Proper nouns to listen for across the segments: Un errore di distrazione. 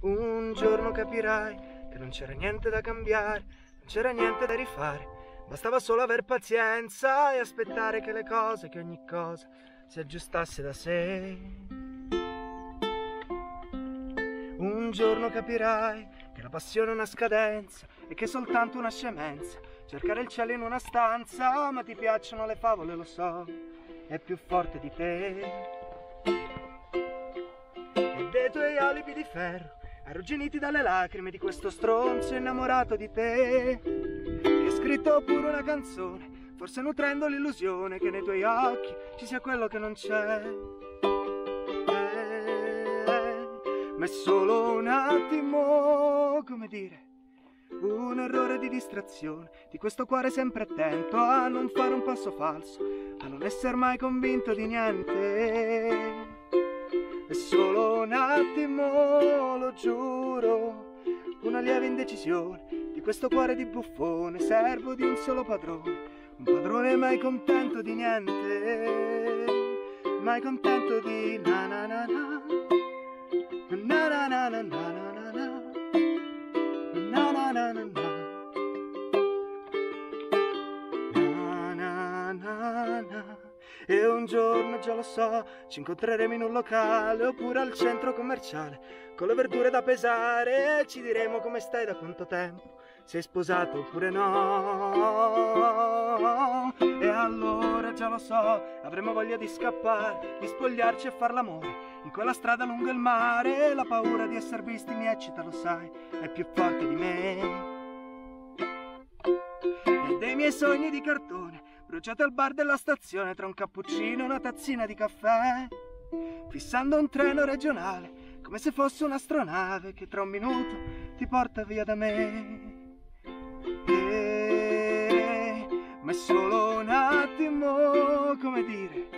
Un giorno capirai che non c'era niente da cambiare, non c'era niente da rifare. Bastava solo aver pazienza e aspettare che le cose, che ogni cosa si aggiustasse da sé. Un giorno capirai che la passione è una scadenza e che è soltanto una scemenza. Cercare il cielo in una stanza, ma ti piacciono le favole, lo so, è più forte di te. E dei tuoi alibi di ferro, arrugginiti dalle lacrime di questo stronzo innamorato di te. Scritto pure una canzone, forse nutrendo l'illusione che nei tuoi occhi ci sia quello che non c'è. Ma è solo un attimo, come dire, un errore di distrazione, di questo cuore sempre attento a non fare un passo falso, a non essere mai convinto di niente. È solo un attimo, lo giuro, una lieve indecisione di questo cuore di buffone, servo di un solo padrone, un padrone mai contento di niente, mai contento di na na na na, na na na na na na na, na na na na na. E un giorno, già lo so, ci incontreremo in un locale oppure al centro commerciale, con le verdure da pesare, ci diremo come stai, da quanto tempo, sei sposato oppure no. E allora, già lo so, avremo voglia di scappare, di spogliarci e far l'amore in quella strada lungo il mare. La paura di essere visti mi eccita, lo sai, è più forte di me. E dei miei sogni di cartone bruciate al bar della stazione tra un cappuccino e una tazzina di caffè, fissando un treno regionale come se fosse un'astronave che tra un minuto ti porta via da me. Ma è solo un attimo, come dire,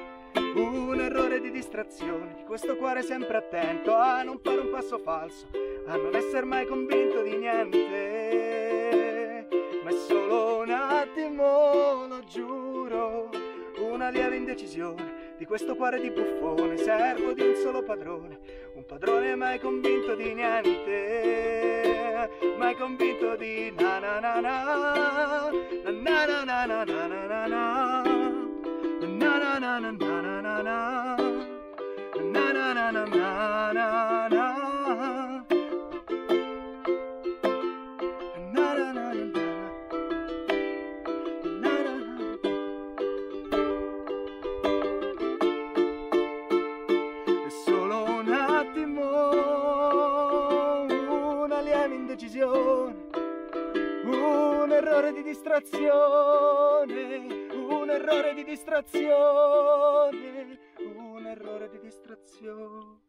un errore di distrazione di questo cuore sempre attento a non fare un passo falso, a non essere mai convinto di niente. Ma è solo un attimo, lo giuro, una lieve indecisione di questo cuore di buffone, servo di un solo padrone, un padrone mai convinto di niente, mai convinto di na na na na, na na na na na na na, na na na na na na na, na na na na na na na. Un errore di distrazione, un errore di distrazione, un errore di distrazione.